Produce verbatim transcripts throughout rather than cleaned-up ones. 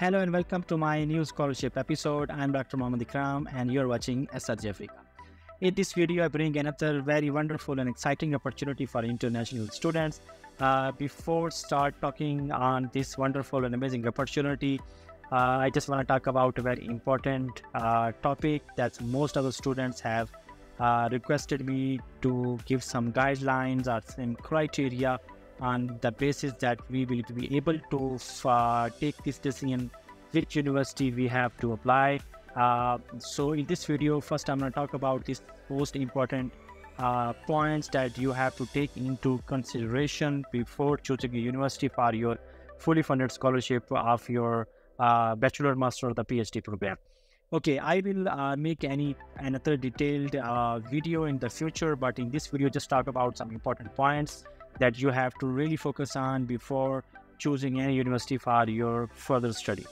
Hello and welcome to my new scholarship episode. I'm Doctor Mohammad Ikram and you're watching S R J Africa. In this video, I bring another very wonderful and exciting opportunity for international students. Uh, before start talking on this wonderful and amazing opportunity, uh, I just want to talk about a very important uh, topic that most of the students have uh, requested me to give some guidelines or some criteria on the basis that we will be able to uh, take this decision which university we have to apply. Uh, so in this video, first I'm going to talk about these most important uh, points that you have to take into consideration before choosing a university for your fully funded scholarship of your uh, bachelor, master or the PhD program. Okay, I will uh, make any another detailed uh, video in the future, but in this video just talk about some important points that you have to really focus on before choosing any university for your further study.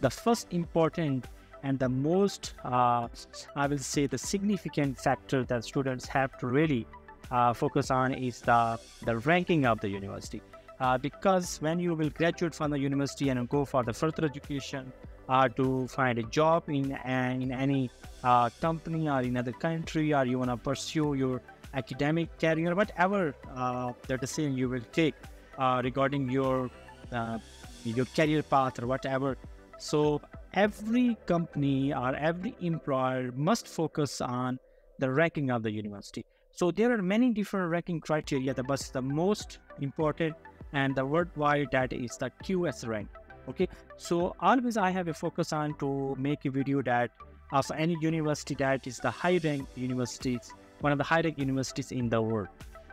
The first important and the most, uh, I will say, the significant factor that students have to really uh, focus on is the, the ranking of the university. Uh, because when you will graduate from the university and go for the further education or to find a job in, in any uh, company or in another country, or you want to pursue your academic career, whatever uh, the decision you will take uh, regarding your uh, your career path or whatever. So every company or every employer must focus on the ranking of the university. So there are many different ranking criteria, but the most important and the worldwide that is the Q S rank. Okay, so always I have a focus on to make a video that of any university that is the high ranked universities, one of the high-ranked universities in the world.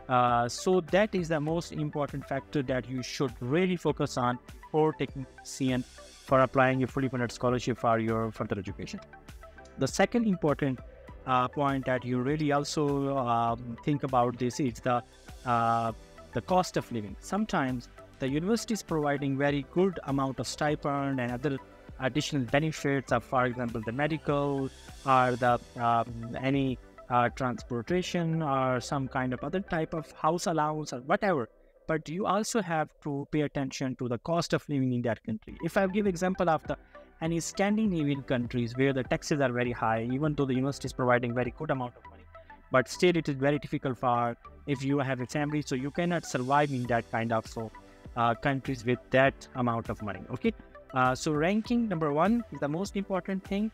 Uh, so that is the most important factor that you should really focus on for taking C N for applying your fully funded scholarship for your further education. The second important uh, point that you really also uh, think about this is the uh, the cost of living. Sometimes the university is providing very good amount of stipend and other additional benefits, of, for example, the medical or the um, any. Uh, transportation or some kind of other type of house allowance or whatever, but you also have to pay attention to the cost of living in that country. If I give example of the any Scandinavian countries where the taxes are very high, even though the university is providing very good amount of money, but still it is very difficult for if you have a family, so you cannot survive in that kind of so uh, countries with that amount of money. Okay, uh, so ranking number one is the most important thing.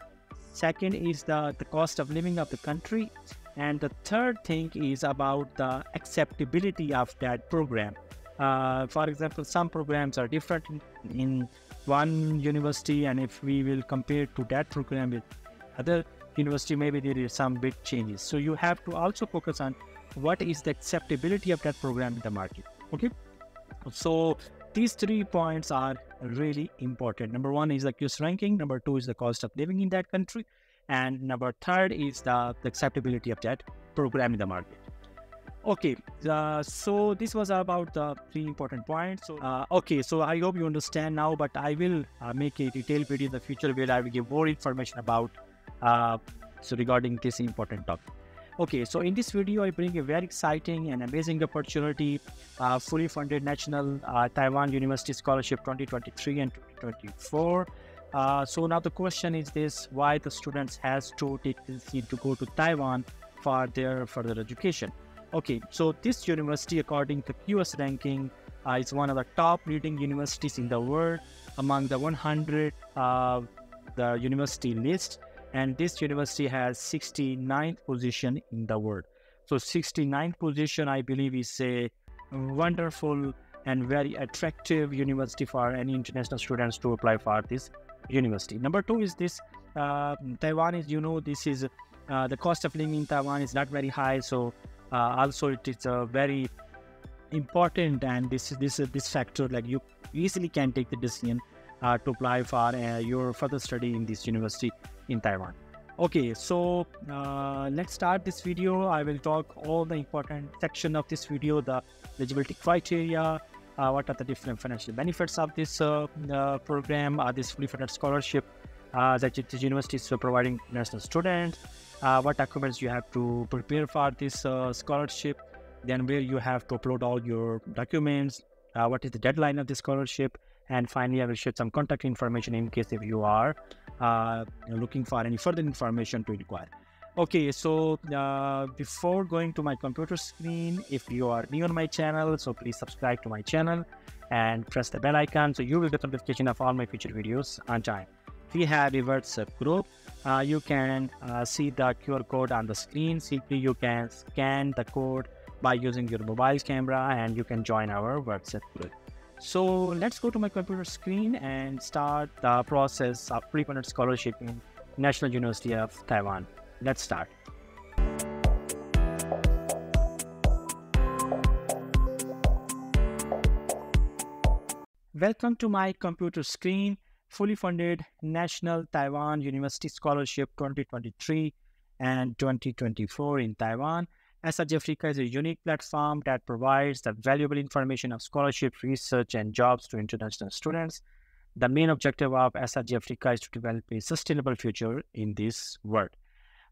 Second is the, the cost of living of the country. And the third thing is about the acceptability of that program. Uh, for example, some programs are different in, in one university, and if we will compare to that program with other university, maybe there is some big changes. So you have to also focus on what is the acceptability of that program in the market. Okay, so these three points are really important. Number one is the Q S ranking. Number two is the cost of living in that country. And number third is the, the acceptability of that program in the market. Okay, uh, so this was about the three important points. So, uh, okay, so I hope you understand now, but I will uh, make a detailed video in the future where I will give more information about uh, so regarding this important topic. Okay, so in this video, I bring a very exciting and amazing opportunity, uh, fully funded National uh, Taiwan University Scholarship twenty twenty-three and twenty twenty-four. Uh, so now the question is this, why the students has to take this to go to Taiwan for their further education. Okay, so this university, according to Q S ranking, uh, is one of the top leading universities in the world among the one hundred uh, the university list. And this university has sixty-ninth position in the world. So sixty-ninth position, I believe, is a wonderful and very attractive university for any international students to apply for this university. Number two is this, uh, Taiwan is, you know, this is, uh, the cost of living in Taiwan is not very high. So uh, also it is a very important, and this is this, uh, this factor, like you easily can take the decision uh, to apply for uh, your further study in this university in Taiwan. Okay, so uh, let's start this video. I will talk all the important section of this video, the eligibility criteria, uh, what are the different financial benefits of this uh, uh, program, uh, this fully funded scholarship uh, that this university is providing international students, uh, what documents you have to prepare for this uh, scholarship, then where you have to upload all your documents, uh, what is the deadline of this scholarship, And finally, I will share some contact information in case if you are uh, looking for any further information to inquire. Okay, so uh, before going to my computer screen, if you are new on my channel, so please subscribe to my channel and press the bell icon so you will get notification of all my future videos on time. We have a WhatsApp group. Uh, you can uh, see the Q R code on the screen. Simply you can scan the code by using your mobile camera and you can join our WhatsApp group. So let's go to my computer screen and start the process of pre-funded scholarship in National University of Taiwan. Let's start. Welcome to my computer screen. Fully funded National Taiwan University Scholarship twenty twenty-three and twenty twenty-four in Taiwan. S R J Africa is a unique platform that provides the valuable information of scholarship, research, and jobs to international students. The main objective of S R J Africa is to develop a sustainable future in this world.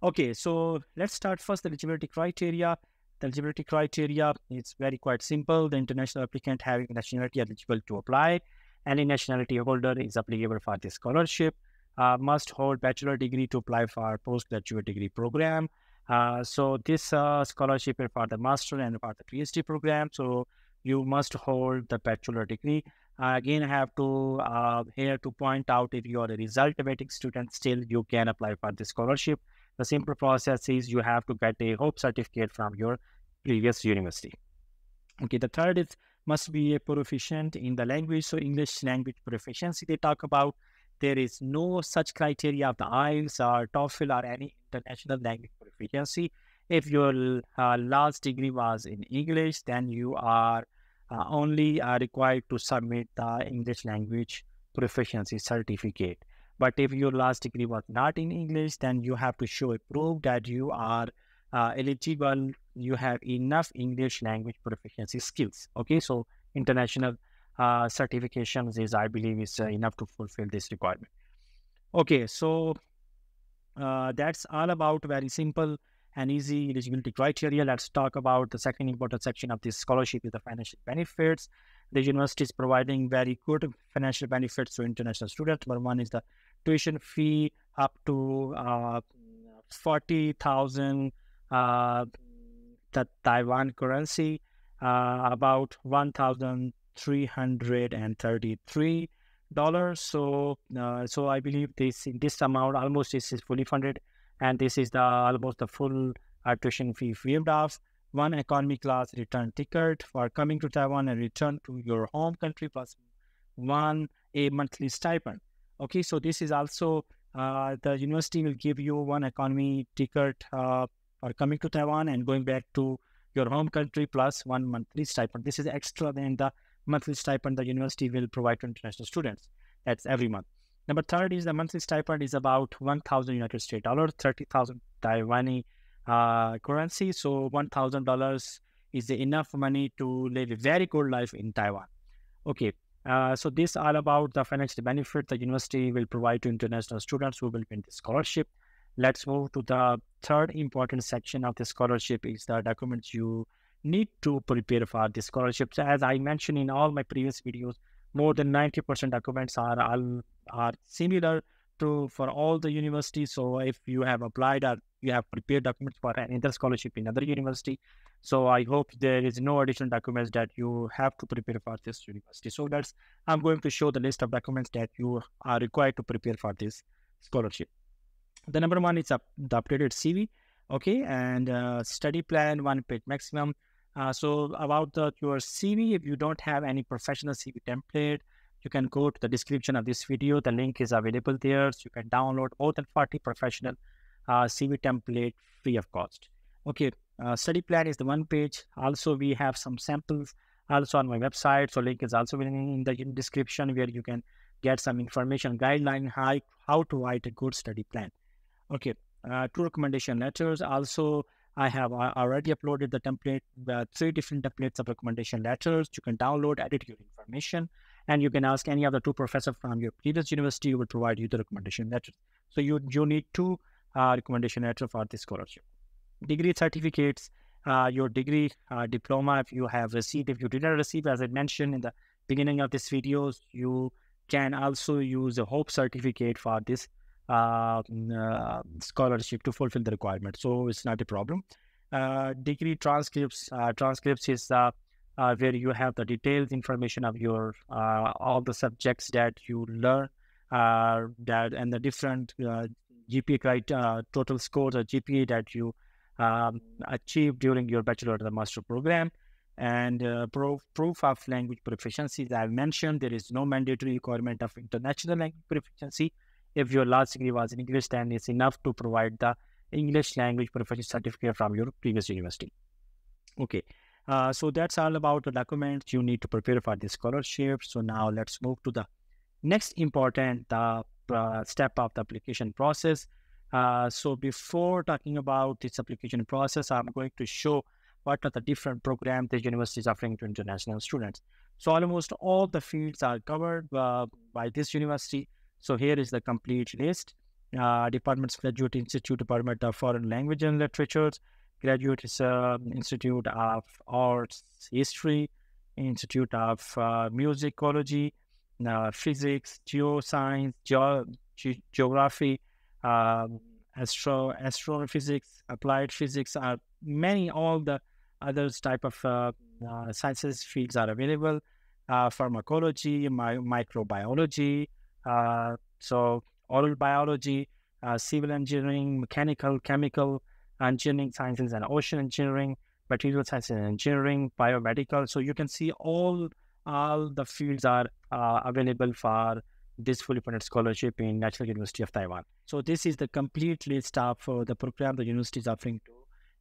Okay, so let's start first the eligibility criteria. The eligibility criteria is very quite simple. The international applicant having nationality eligible to apply. Any nationality holder is applicable for this scholarship, uh, must hold bachelor degree to apply for postgraduate degree program. Uh, so this uh, scholarship is for the master and for the PhD program. So you must hold the bachelor degree. Uh, again, I have to uh, here to point out if you are a result awaiting student, still you can apply for this scholarship. The simple process is you have to get a hope certificate from your previous university. Okay, the third is must be a proficient in the language. So English language proficiency they talk about. There is no such criteria of the I E L T S or TOEFL or any international language proficiency. If your uh, last degree was in English, then you are uh, only uh, required to submit the English language proficiency certificate. But if your last degree was not in English, then you have to show a proof that you are Uh, eligible, you have enough English language proficiency skills. Okay, so international uh, certifications is, I believe, is uh, enough to fulfill this requirement. Okay, so uh, that's all about very simple and easy eligibility criteria. Let's talk about the second important section of this scholarship is the financial benefits. The university is providing very good financial benefits to international students. Number one is the tuition fee up to uh, forty thousand. Uh, the Taiwan currency, uh, about one thousand three hundred thirty-three dollars. So, uh, so I believe this in this amount almost this is fully funded, and this is the almost the full uh, tuition fee waived off. One economy class return ticket for coming to Taiwan and return to your home country plus one a monthly stipend. Okay, so this is also uh, the university will give you one economy ticket. Uh, Or coming to Taiwan and going back to your home country plus one monthly stipend. This is extra than the monthly stipend the university will provide to international students. That's every month. Number third is the monthly stipend is about one thousand United States dollars, thirty thousand Taiwanese uh, currency. So one thousand dollars is enough money to live a very good life in Taiwan. Okay, uh, so this is all about the financial benefit the university will provide to international students who will win the scholarship. Let's move to the third important section of the scholarship is the documents you need to prepare for the scholarship. So as I mentioned in all my previous videos, more than ninety percent documents are, are, are similar to for all the universities. So if you have applied or you have prepared documents for another scholarship in another university, so I hope there is no additional documents that you have to prepare for this university. So that's, I'm going to show the list of documents that you are required to prepare for this scholarship. The number one is up, the updated C V, okay, and uh, study plan, one page maximum. Uh, so about the, your C V, if you don't have any professional C V template, you can go to the description of this video. The link is available there. So you can download more than forty professional uh, C V template free of cost. Okay, uh, study plan is the one page. Also, we have some samples also on my website. So link is also in the description where you can get some information, guideline, how, how to write a good study plan. Okay, uh, two recommendation letters. Also, I have uh, already uploaded the template, uh, three different templates of recommendation letters. You can download, edit your information, and you can ask any of the two professors from your previous university who will provide you the recommendation letters. So you, you need two uh, recommendation letters for this scholarship. Degree certificates, uh, your degree uh, diploma, if you have received, if you did not receive, as I mentioned in the beginning of this video, you can also use a hope certificate for this uh, uh, scholarship to fulfill the requirement. So it's not a problem. Uh, degree transcripts, uh, transcripts is uh, uh, where you have the detailed information of your uh, all the subjects that you learn, uh, that and the different uh, G P A uh, total scores or G P A that you um, achieved during your bachelor or the master program. And uh, proof, proof of language proficiency. As I mentioned, there is no mandatory requirement of international language proficiency. If your last degree was in English, then it's enough to provide the English language proficiency certificate from your previous university. Okay, uh, so that's all about the documents you need to prepare for this scholarship. So now let's move to the next important uh, uh, step of the application process. Uh, so before talking about this application process, I'm going to show what are the different programs the university is offering to international students. So almost all the fields are covered uh, by this university. So here is the complete list. Uh, Departments, Graduate Institute, Department of Foreign Language and Literatures, Graduate uh, Institute of Arts, History, Institute of uh, Musicology, uh, Physics, Geoscience, Ge Ge Geography, uh, Astro Astrophysics, Applied Physics, are many, all the other type of uh, uh, sciences fields are available, uh, pharmacology, my, microbiology, uh, so oral biology, uh, civil engineering, mechanical, chemical engineering sciences and ocean engineering, material sciences and engineering, biomedical. So you can see all, all the fields are uh, available for this fully funded scholarship in National University of Taiwan. So this is the complete list of uh, the program the university is offering to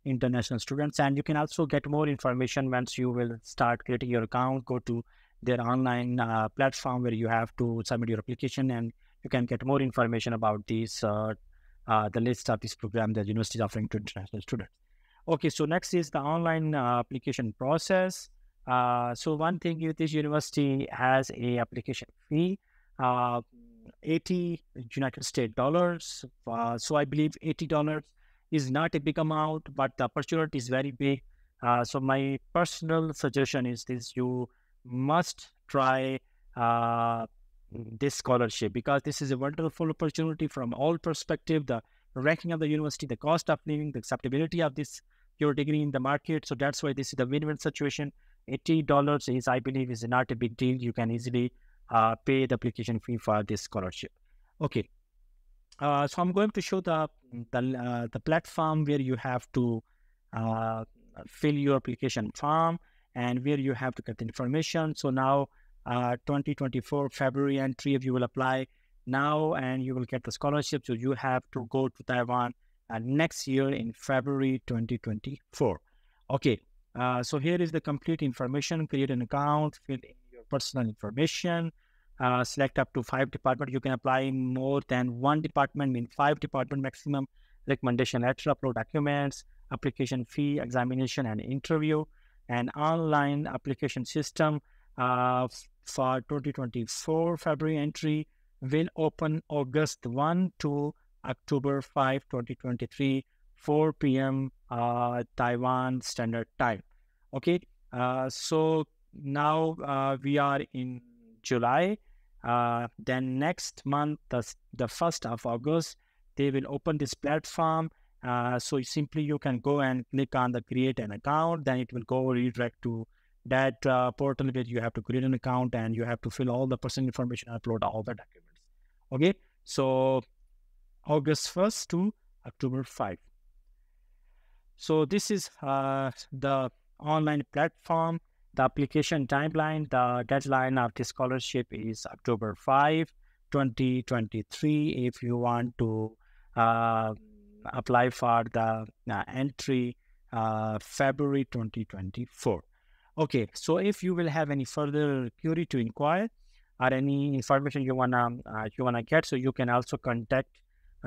international students, and you can also get more information once you will start creating your account. Go to their online uh, platform where you have to submit your application, and you can get more information about these uh, uh, the list of this program that university is offering to international students. Okay, so next is the online uh, application process. Uh, so one thing is this university has a application fee, uh, eighty United States dollars. Uh, so I believe eighty dollars. is not a big amount, but the opportunity is very big. Uh, so my personal suggestion is this: you must try uh, this scholarship, because this is a wonderful opportunity from all perspective: the ranking of the university, the cost of living, the acceptability of this your degree in the market. So that's why this is the win-win situation. eighty dollars is, I believe, is not a big deal. You can easily uh, pay the application fee for this scholarship. Okay. Uh, so I'm going to show the the, uh, the platform where you have to uh, fill your application form and where you have to get the information. So now uh, twenty twenty-four February entry, if you will apply now and you will get the scholarship. So you have to go to Taiwan uh, next year in February twenty twenty-four. Okay, uh, so here is the complete information. Create an account, fill in your personal information. Uh, select up to five departments. You can apply in more than one department, mean five department maximum. Recommendation letter, upload documents, application fee, examination and interview, and online application system uh, for twenty twenty-four February entry will open August first to October fifth, twenty twenty-three, four P M Uh, Taiwan Standard Time. Okay, uh, so now uh, we are in July. Uh, then next month, the, the first of August, they will open this platform. Uh, so simply you can go and click on the create an account. Then it will go redirect to that uh, portal where you have to create an account and you have to fill all the personal information and upload all the documents. Okay, so August first to October fifth. So this is uh, the online platform. The application timeline, the deadline of this scholarship is October fifth, twenty twenty-three. If you want to uh, apply for the uh, entry uh, February twenty twenty-four. Okay, so if you will have any further query to inquire or any information you wanna uh, you wanna get, so you can also contact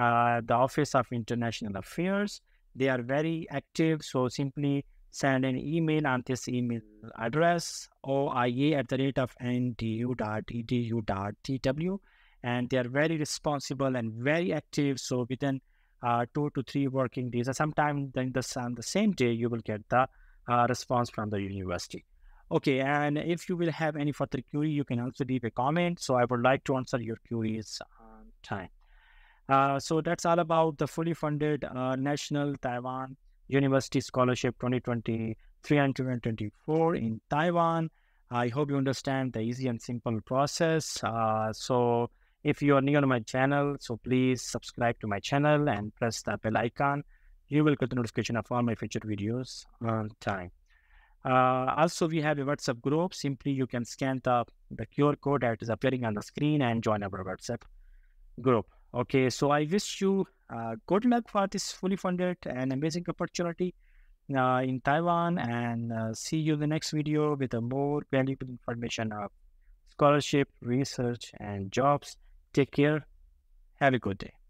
uh, the Office of International Affairs. They are very active, so simply send an email on this email address, O I A at the rate of N T U dot E D U dot T W, and they are very responsible and very active. So within uh, two to three working days, or sometime then the, on the same day, you will get the uh, response from the university. Okay, and if you will have any further query, you can also leave a comment. So I would like to answer your queries on time. Uh, so that's all about the fully funded uh, National Taiwan University Scholarship twenty twenty-three and twenty twenty-four in Taiwan. I hope you understand the easy and simple process. Uh, so if you are new on my channel, so please subscribe to my channel and press the bell icon. You will get the notification of all my future videos on time. Uh, also, we have a WhatsApp group. Simply, you can scan the, the Q R code that is appearing on the screen and join our WhatsApp group. Okay, so I wish you uh, good luck for this fully funded and amazing opportunity uh, in Taiwan, and uh, see you in the next video with a more valuable information of scholarship, research, and jobs. Take care. Have a good day.